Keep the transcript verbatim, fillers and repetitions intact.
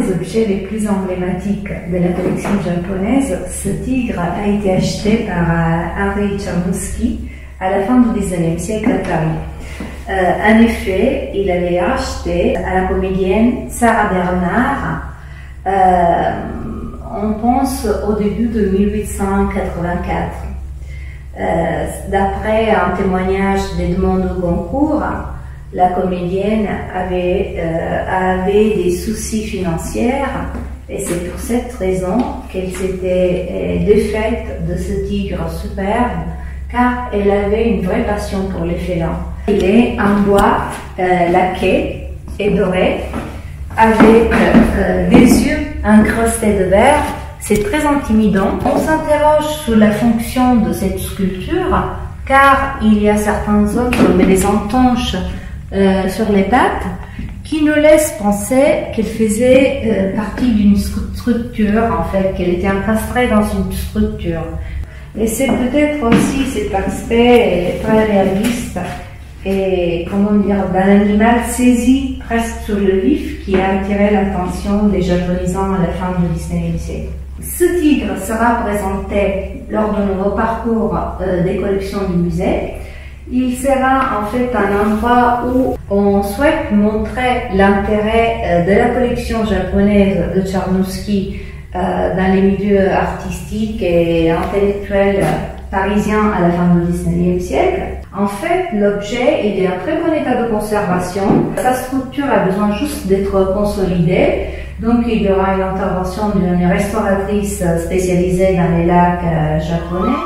des objets les plus emblématiques de la collection japonaise, ce tigre a été acheté par Henri Cernuschi à la fin du dix-neuvième siècle à Paris. Euh, en effet, il avait acheté à la comédienne Sarah Bernhardt, euh, on pense au début de mille huit cent quatre-vingt-quatre. Euh, D'après un témoignage d'Edmond de Goncourt, la comédienne avait, euh, avait des soucis financiers et c'est pour cette raison qu'elle s'était euh, défaite de ce tigre superbe car elle avait une vraie passion pour les félins. Il est en bois euh, laqué et doré avec euh, des yeux incrustés de verre. C'est très intimidant. On s'interroge sur la fonction de cette sculpture car il y a certains hommes qui les entanchent Euh, sur les pattes, qui nous laisse penser qu'elle faisait euh, partie d'une structure, en fait, qu'elle était encastrée dans une structure. Et c'est peut-être aussi cet aspect très réaliste et, comment dire, d'un animal saisi presque sur le vif qui a attiré l'attention des japonisants à la fin du dix-neuvième siècle. Ce tigre sera présenté lors de nouveaux parcours euh, des collections du musée. Il sera en fait un endroit où on souhaite montrer l'intérêt de la collection japonaise de Cernuschi dans les milieux artistiques et intellectuels parisiens à la fin du dix-neuvième siècle. En fait, l'objet est en très bon état de conservation. Sa structure a besoin juste d'être consolidée. Donc, il y aura une intervention d'une restauratrice spécialisée dans les lacs japonais.